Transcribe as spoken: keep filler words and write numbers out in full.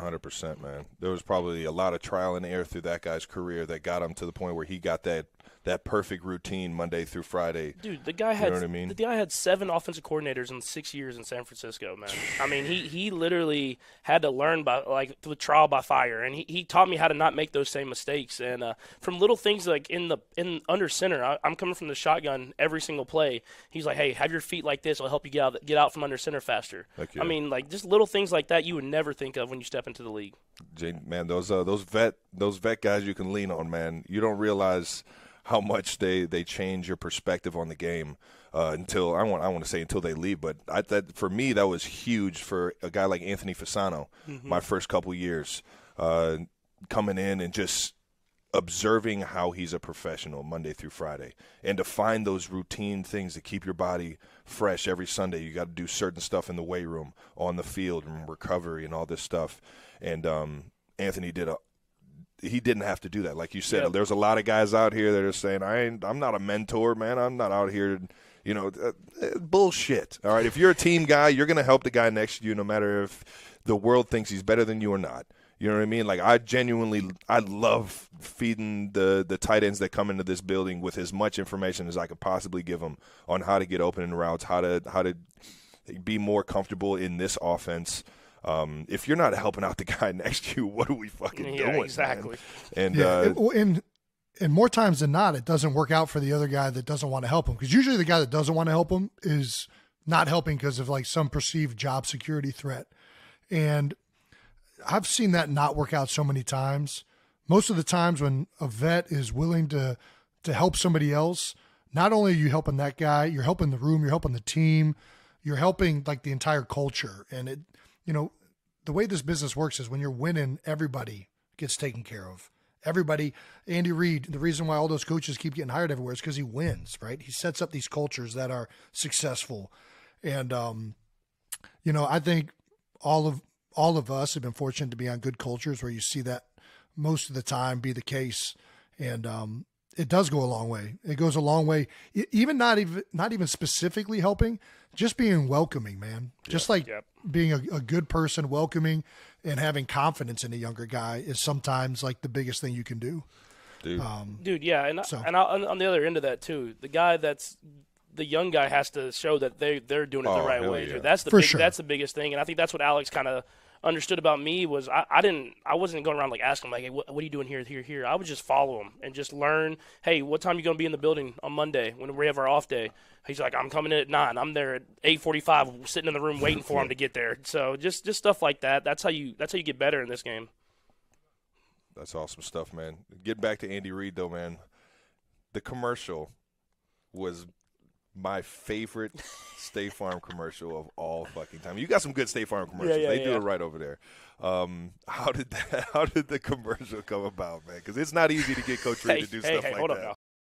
one hundred percent, man. There was probably a lot of trial and error through that guy's career that got him to the point where he got that that perfect routine Monday through Friday. Dude, the guy had you know what I mean? the guy had seven offensive coordinators in six years in San Francisco, man. I mean, he, he literally had to learn by like through trial by fire, and he, he taught me how to not make those same mistakes. And uh, from little things like in the in under center, I, I'm coming from the shotgun every single play. He's like, hey, have your feet like this. It'll help you get out get out from under center faster. I mean, like just little things like that you would never think of when you step into the league. Man, those uh, those vet those vet guys you can lean on, man. You don't realize how much they, they change your perspective on the game uh, until I want I want to say until they leave. But I, that, for me, that was huge for a guy like Anthony Fasano. Mm-hmm. My first couple years uh, coming in and just observing how he's a professional Monday through Friday, and to find those routine things to keep your body fresh every Sunday. You got to do certain stuff in the weight room, on the field, and recovery and all this stuff. And um, Anthony did a he didn't have to do that. Like you said, yep. There's a lot of guys out here that are saying, I ain't, I'm not a mentor, man. I'm not out here, you know, uh, bullshit. All right. If you're a team guy, you're going to help the guy next to you, no matter if the world thinks he's better than you or not. You know what I mean? Like, I genuinely, I love feeding the, the tight ends that come into this building with as much information as I could possibly give them on how to get open in routes, how to, how to be more comfortable in this offense. Um, if you're not helping out the guy next to you, what are we fucking yeah, doing? Exactly. Man? And, yeah, uh, it, and and more times than not, it doesn't work out for the other guy that doesn't want to help him. Because usually the guy that doesn't want to help him is not helping because of like some perceived job security threat. And I've seen that not work out so many times. Most of the times when a vet is willing to to help somebody else, not only are you helping that guy, you're helping the room, you're helping the team, you're helping like the entire culture. And it, you know, the way this business works is when you're winning, everybody gets taken care of. Everybody, Andy Reid, the reason why all those coaches keep getting hired everywhere is because he wins, right? He sets up these cultures that are successful. And, um, you know, I think all of all of us have been fortunate to be on good cultures where you see that most of the time be the case. And um, it does go a long way. It goes a long way, even not even, not even specifically helping, just being welcoming, man. Yeah, just like yeah. being a, a good person, welcoming, and having confidence in a younger guy is sometimes like the biggest thing you can do. Dude, um, Dude yeah, and so. and I'll, on the other end of that too, the guy that's the young guy has to show that they they're doing it oh, the right way. Yeah. That's the big, sure. that's the biggest thing, and I think that's what Alex kind of understood about me was I, I didn't I wasn't going around like asking him like, hey, what, what are you doing here here here? I would just follow him and just learn. Hey, what time are you gonna be in the building on Monday when we have our off day? He's like, I'm coming in at nine. I'm there at eight forty-five, sitting in the room waiting for him to get there. So just just stuff like that. That's how you that's how you get better in this game. That's awesome stuff, man. Getting back to Andy Reid though, man, the commercial was my favorite State Farm commercial of all fucking time. You got some good State Farm commercials. Yeah, yeah, they yeah. do it right over there. Um, how did that, how did the commercial come about, man? Because it's not easy to get Coach Reid hey, to do hey, stuff hey, like hold that. Up now.